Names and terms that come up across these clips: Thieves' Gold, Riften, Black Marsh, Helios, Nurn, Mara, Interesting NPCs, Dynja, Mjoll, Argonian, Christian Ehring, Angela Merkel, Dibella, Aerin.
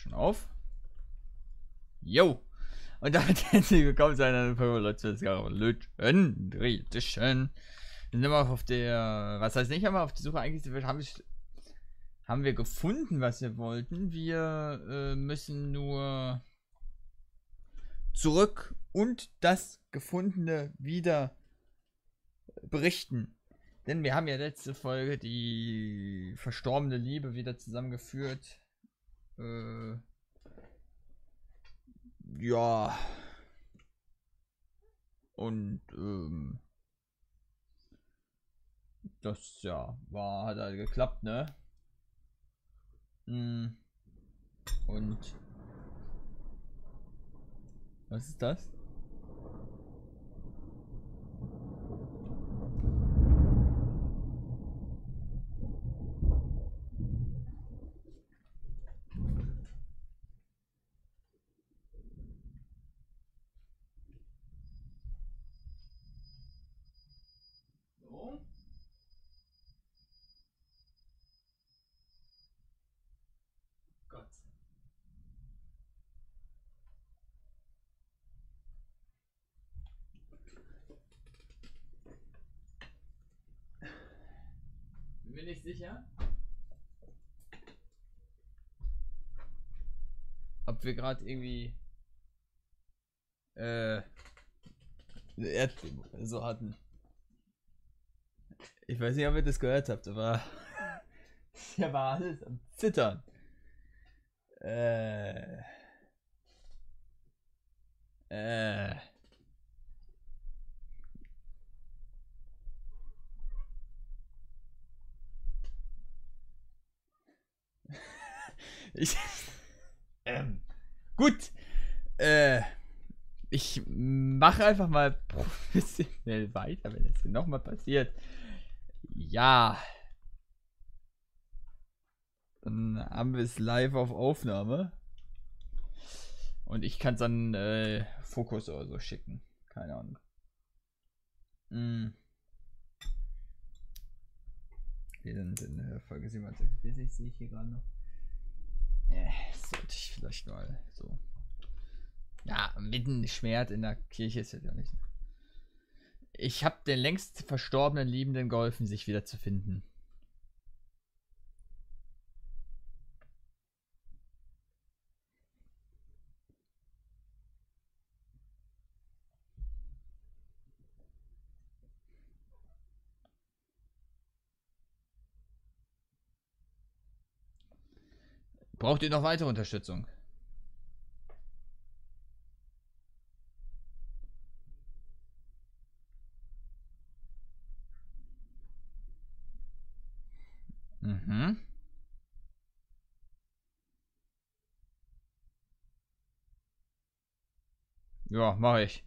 schon auf. Yo! Und damit herzlich willkommen zu einer Folge. Sind wir auf der, was heißt nicht, aber auf die Suche eigentlich, haben wir gefunden, was wir wollten. Wir müssen nur zurück und das Gefundene wieder berichten. Denn wir haben ja letzte Folge die verstorbene Liebe wieder zusammengeführt. Ja. Und das ja war, hat halt geklappt, ne? Und was ist das? Bin ich sicher, ob wir gerade irgendwie eine Erdbeben so hatten. Ich weiß nicht, ob ihr das gehört habt, aber hier war alles am Zittern. Gut, ich mache einfach mal professionell weiter, wenn das hier nochmal passiert. Ja, dann haben wir es live auf Aufnahme und ich kann es dann Fokus oder so schicken, keine Ahnung. Wir sind in Folge 746, sehe ich hier gerade noch. Sollte ich vielleicht mal so. Ja, mitten Schwert in der Kirche ist ja nicht. Ich habe den längst verstorbenen Liebenden geholfen, sich wieder zu finden. Braucht ihr noch weitere Unterstützung? Ja, mache ich.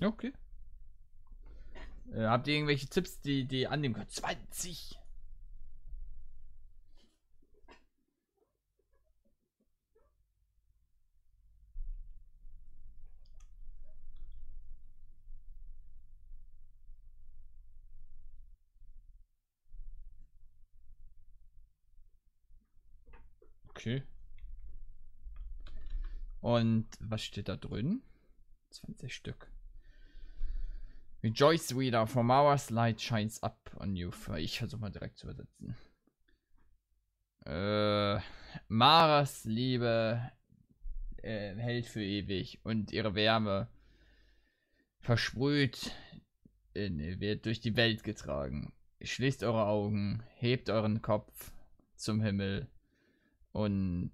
Okay. Habt ihr irgendwelche Tipps, die annehmen können? 20! Okay. Und was steht da drin? 20 Stück. Rejoice, reader, from our light shines up on you. Ich versuche mal direkt zu übersetzen. Maras Liebe hält für ewig und ihre Wärme versprüht wird durch die Welt getragen. Schließt eure Augen, hebt euren Kopf zum Himmel und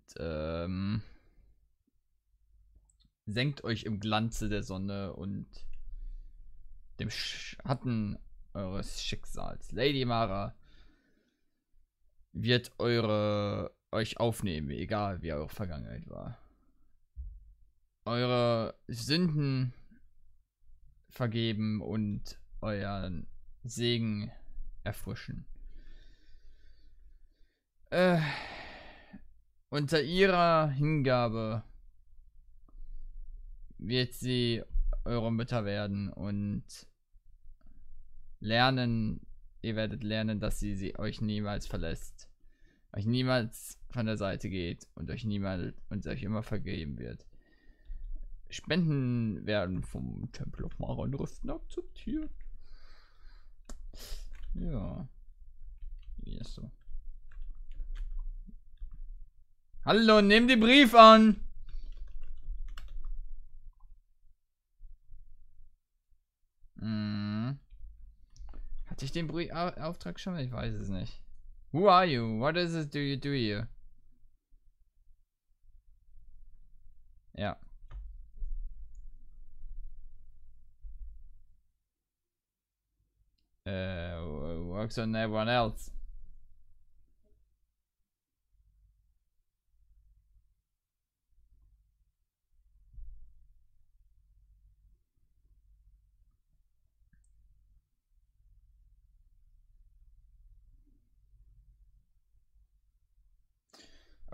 senkt euch im Glanze der Sonne und dem Schatten eures Schicksals. Lady Mara wird euch aufnehmen, egal wie eure Vergangenheit war. Eure Sünden vergeben und euren Segen erfrischen. Unter ihrer Hingabe wird sie eure Mütter werden und lernen, ihr werdet lernen, dass sie euch niemals verlässt, euch niemals von der Seite geht und euch immer vergeben wird. Spenden werden vom Tempel of Mara und Riften akzeptiert. Ja. Wie ist so? Hallo, nimm den Brief an! Hm. Hatte ich den Briefauftrag schon? Ich weiß es nicht. Who are you? What is it do you do here? Ja. Works on everyone else.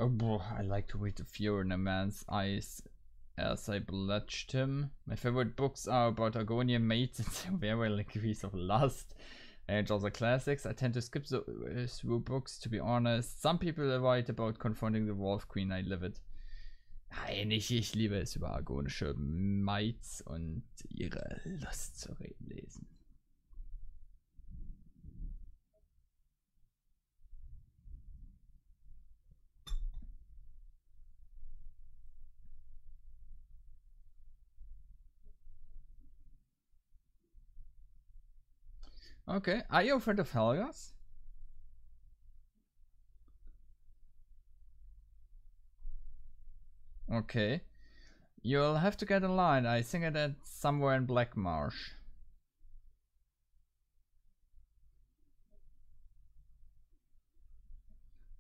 Oh, bro, I like to read the fear in a man's eyes as I bludged him. My favorite books are about Argonian maids and several degrees of lust. And also classics. I tend to skip through books, to be honest. Some people write about confronting the Wolf Queen. I live it. Nein, ich liebe es, über argonische Maids und ihre Lust zu reden, lesen. Okay, are you afraid of Helios? Okay. You'll have to get in line. I think I did somewhere in Black Marsh.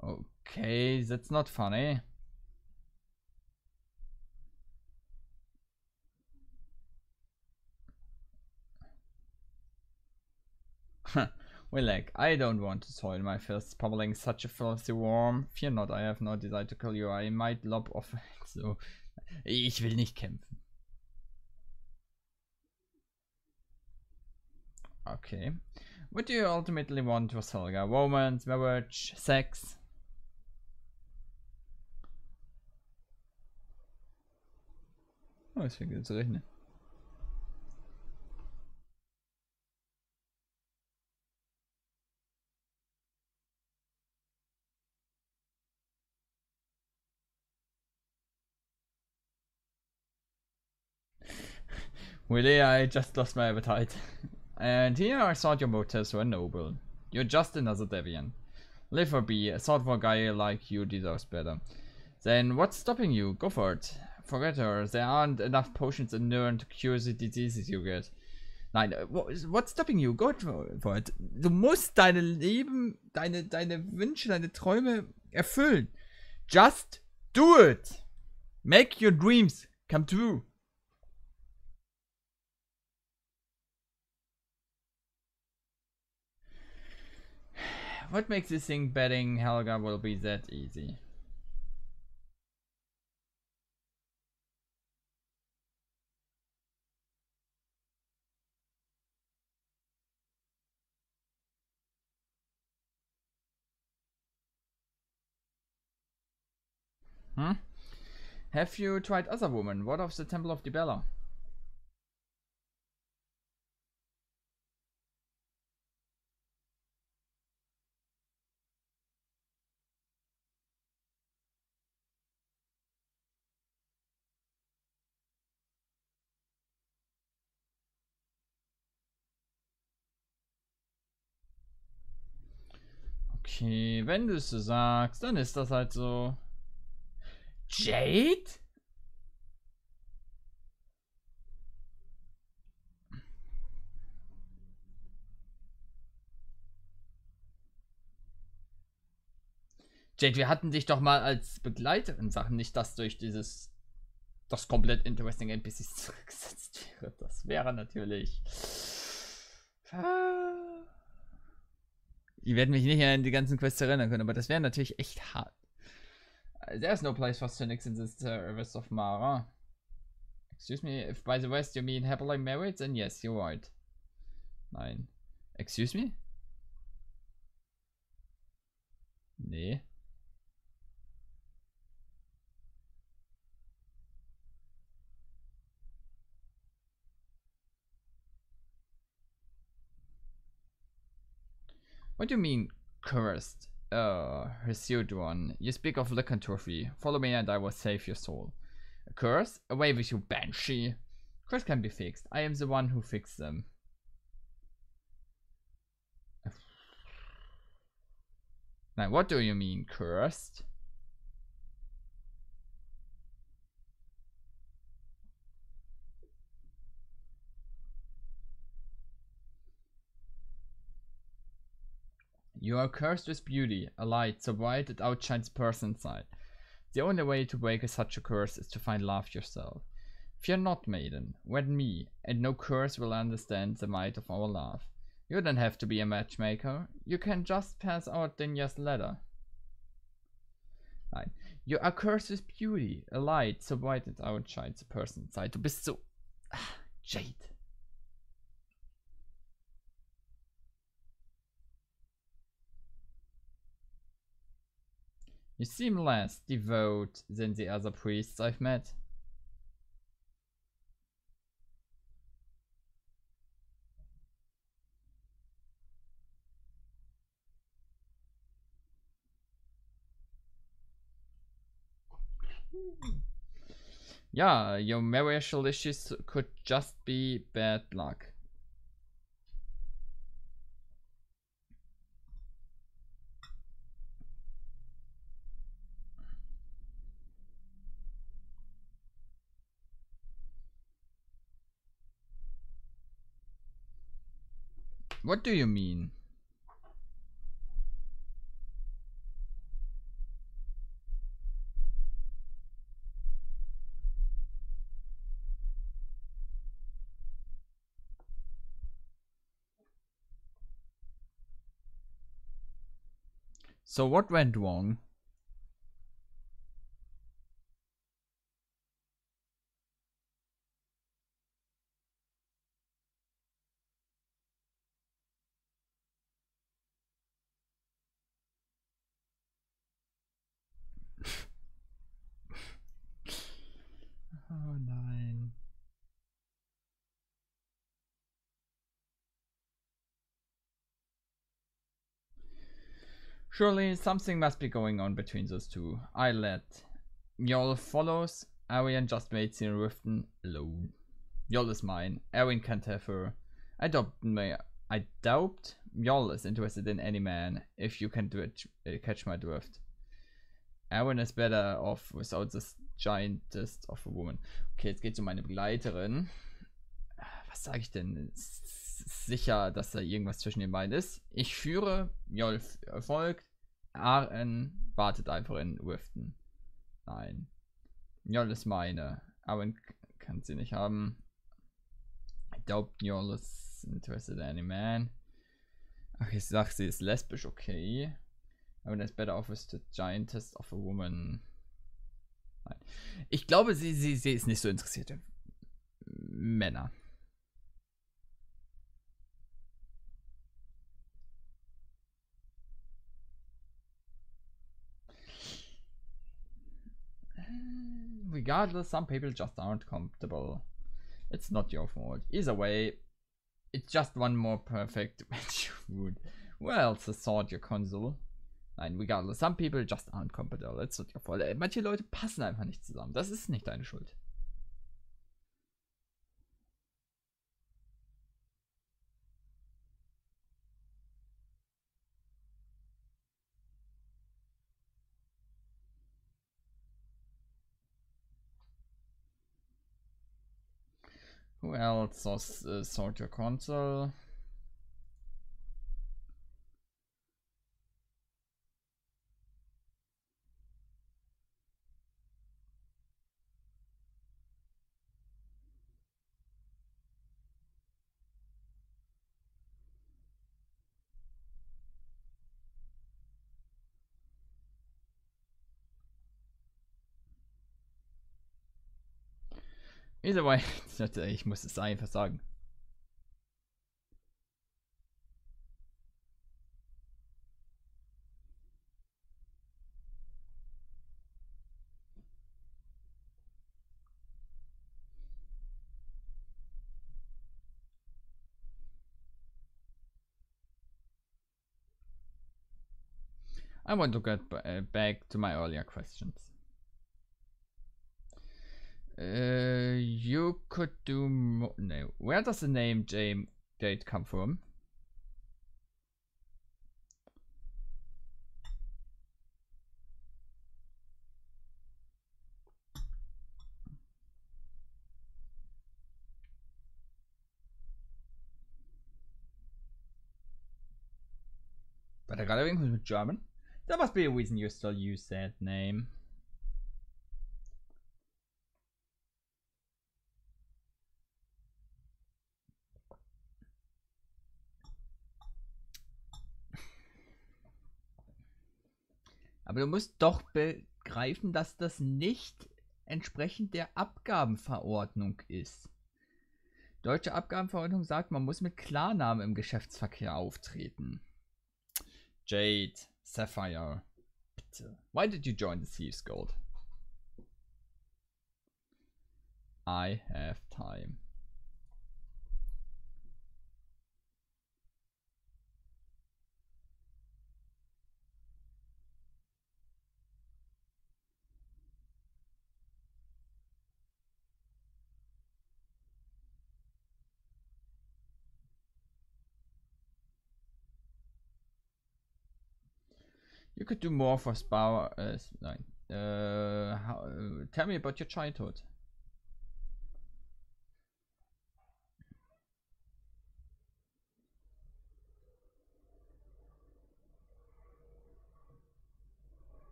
Okay, that's not funny. Well, like, I don't want to soil my fists, pummeling such a filthy worm. Fear not, I have no desire to kill you. I might lob off. So, ich will nicht kämpfen. Okay. What do you ultimately want to Selga? Romance, marriage, sex? Oh, ich will jetzt rechnen. Really, I just lost my appetite. And here I thought your motives were noble. You're just another deviant. Live or be, a thoughtful guy like you deserves better. Then what's stopping you? Go for it. Forget her, there aren't enough potions in Nurn to cure the diseases you get. Nein, what's stopping you? Go for it. Du musst deine Leben, deine Wünsche, deine Träume erfüllen. Just do it. Make your dreams come true. What makes you think betting Helga will be that easy? Hmm? Have you tried other women? What of the Temple of Dibella? Okay, wenn du es so sagst, dann ist das halt so. Jade? Jade, wir hatten dich doch mal als Begleiter in Sachen, nicht dass durch dieses, das komplett Interesting NPCs zurückgesetzt wäre. Das wäre natürlich... Ich werde mich nicht an die ganzen Quests erinnern können, aber das wäre natürlich echt hart. There's no place for cynics in the service of Mara. Excuse me, if by the West you mean happily married, then yes, you're right. Nein. Excuse me? Nee. What do you mean, cursed? Hesiod one, you speak of lycanthropy. Follow me and I will save your soul. A curse? Away with you, banshee! Curse can be fixed. I am the one who fixed them. Now, what do you mean, cursed? You are cursed with beauty, a light so bright it outshines person's sight. The only way to break such a curse is to find love yourself. Fear not, maiden, wed me, and no curse will understand the might of our love. You don't have to be a matchmaker, you can just pass out Dynja's ladder. 9. You are cursed with beauty, a light so bright it outshines the person's sight. Du bist so... Jade. You seem less devout than the other priests I've met. Yeah, your marital issues could just be bad luck. What do you mean? So what went wrong? Oh nein. Surely something must be going on between those two. I let Mjoll follows. Aerin just made the Riften alone. Mjoll is mine. Aerin can't have her. I doubt Mjoll is interested in any man. If you can do it, catch my drift. Aerin is better off without this giantest of a woman. Okay, jetzt geht's um meine Begleiterin. Was sage ich denn? Sicher, dass da irgendwas zwischen den beiden ist. Ich führe, Mjoll folgt, Aerin wartet einfach in Riften. Nein. Mjoll ist meine. Aerin kann sie nicht haben. I doubt Mjoll is interested in any man. Ach, ich sag, sie ist lesbisch, okay. Aber das better off is the giantest of a woman. Nein. Ich glaube, sie ist nicht so interessiert in Männer. Regardless, some people just aren't comfortable. It's not your fault. Either way, it's just one more perfect match. Who else has sought your console? Nein, regardless, some people just aren't compatible. It's not your fault. Manche Leute passen einfach nicht zusammen. Das ist nicht deine Schuld. Who else sought your console? Either way, ich muss es einfach sagen. I want to get back to my earlier questions. You could do more. No. Where does the name James Date come from? But I got it in German. There must be a reason you still use that name. Aber du musst doch begreifen, dass das nicht entsprechend der Abgabenverordnung ist. Deutsche Abgabenverordnung sagt, man muss mit Klarnamen im Geschäftsverkehr auftreten. Jade. Sapphire, bitte. Why did you join the Thieves' Gold? I have time. You could do more for Spa. Tell me about your childhood.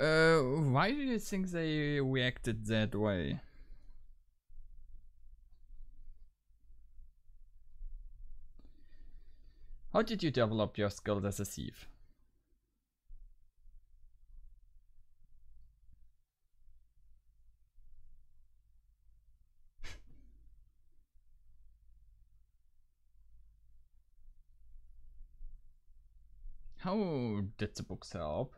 Why do you think they reacted that way? How did you develop your skill as a thief? How did the books help?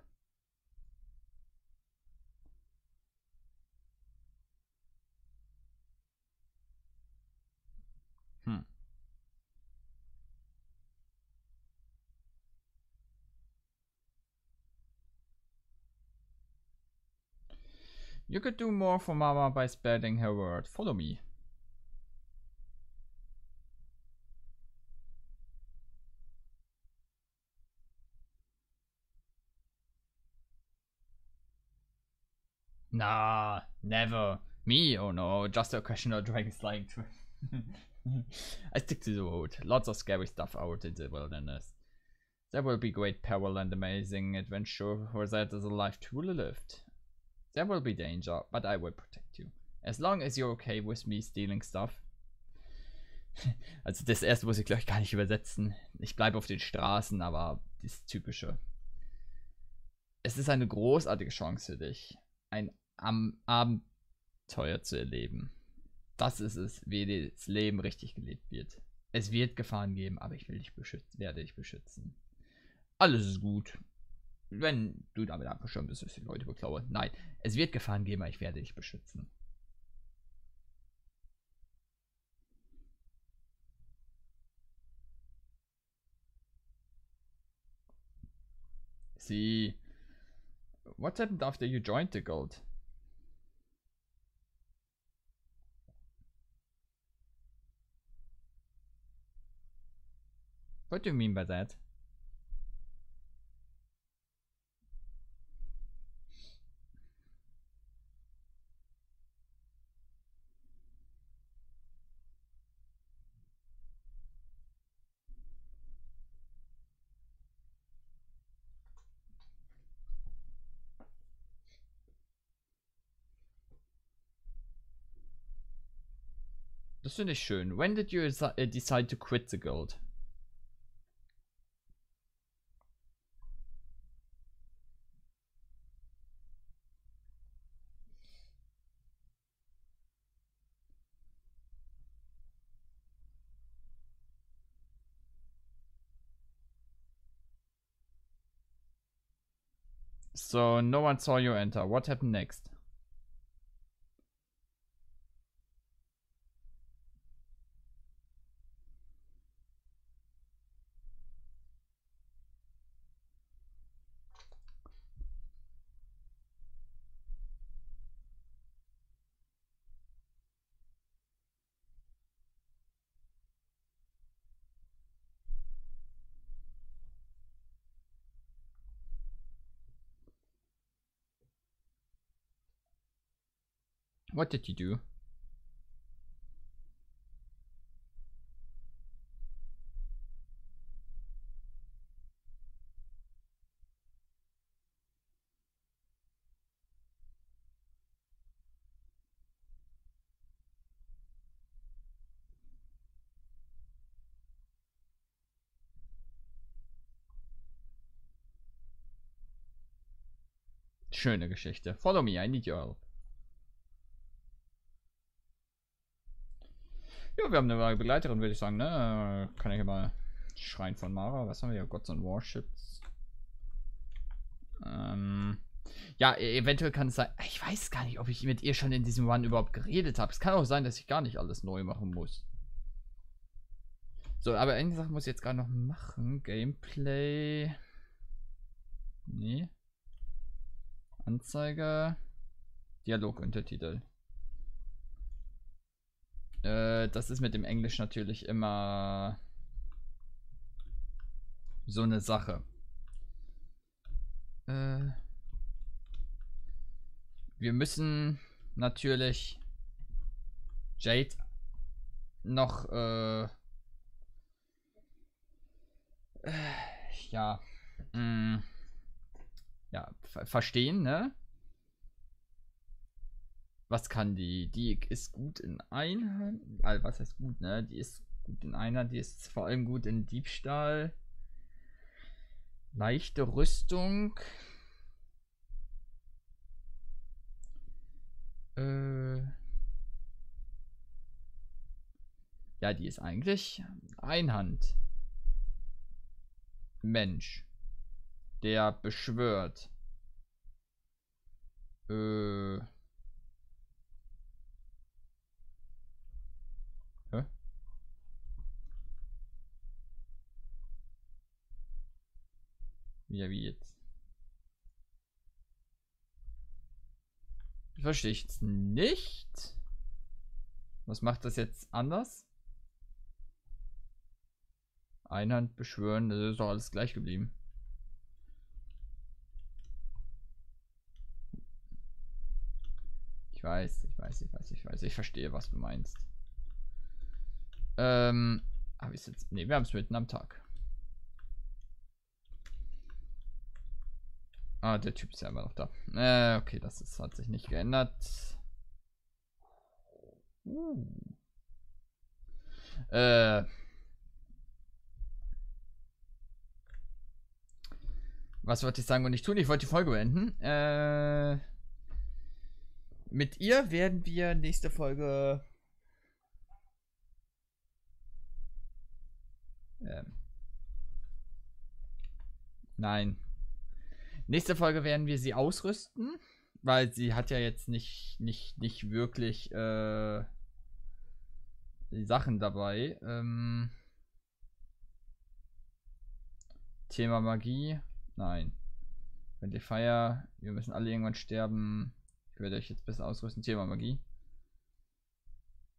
You could do more for Mama by spreading her word. Follow me. Nah, never. Me? Oh no, just a question of dragon flying through. I stick to the road. Lots of scary stuff out in the wilderness. There will be great peril and amazing adventure, for that is a life truly lived. There will be danger, but I will protect you. As long as you're okay with me stealing stuff. Also das erste muss ich gleich gar nicht übersetzen. Ich bleibe auf den Straßen, aber das Typische. Es ist eine großartige Chance für dich, ein Abenteuer zu erleben. Das ist es, wie das Leben richtig gelebt wird. Es wird Gefahren geben, aber ich will dich beschützen, werde dich beschützen. Alles ist gut. Wenn du damit abgeschirmt bist, dass die Leute beklauen. Nein, es wird Gefahren geben, aber ich werde dich beschützen. See, what happened after you joined the Gold? What do you mean by that? Das finde ich schön. When did you decide to quit the guild? So, no one saw you enter. What happened next? What did you do? Schöne Geschichte. Follow me, I need your help. Ja, wir haben eine Begleiterin, würde ich sagen, ne? Kann ich ja mal schreien von Mara. Was haben wir hier? Gods and Warships. Ja, eventuell kann es sein. Ich weiß gar nicht, ob ich mit ihr schon in diesem Run überhaupt geredet habe. Es kann auch sein, dass ich gar nicht alles neu machen muss. So, aber eine Sache muss ich jetzt gerade noch machen. Gameplay. Nee. Anzeige. Dialoguntertitel. Das ist mit dem Englisch natürlich immer so eine Sache. Wir müssen natürlich Jade noch verstehen, ne? Was kann die? Die ist gut in Einheit. Also was heißt gut, ne? Die ist gut in Einheit. Die ist vor allem gut in Diebstahl. Leichte Rüstung. Ja, die ist eigentlich Einhand. Mensch. Der beschwört. Ja, wie jetzt? Ich verstehe jetzt nicht. Was macht das jetzt anders? Einhand beschwören, das ist doch alles gleich geblieben. Ich weiß. Ich verstehe, was du meinst. Habe ich es jetzt? Ne, wir haben es mitten am Tag. Ah, der Typ ist ja immer noch da. Okay, hat sich nicht geändert. Was wollte ich sagen und nicht tun? Ich wollte die Folge beenden. Mit ihr werden wir nächste Folge... Nein. Nächste Folge werden wir sie ausrüsten, weil sie hat ja jetzt nicht wirklich die Sachen dabei. Thema Magie. Nein. Friendly Fire. Wir müssen alle irgendwann sterben. Ich werde euch jetzt besser ausrüsten. Thema Magie.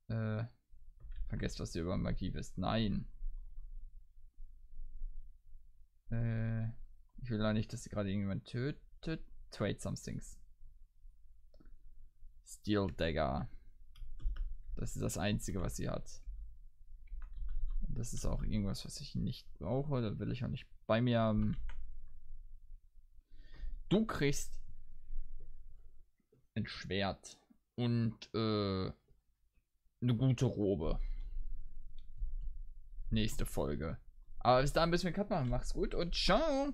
Vergesst, was ihr über Magie wisst. Nein. Ich will auch nicht, dass sie gerade irgendjemand tötet. Trade some things. Steel Dagger. Das ist das Einzige, was sie hat. Das ist auch irgendwas, was ich nicht brauche. Da will ich auch nicht bei mir haben. Du kriegst ein Schwert. Und eine gute Robe. Nächste Folge. Aber bis dahin müssen wir Cut machen. Macht's gut und ciao.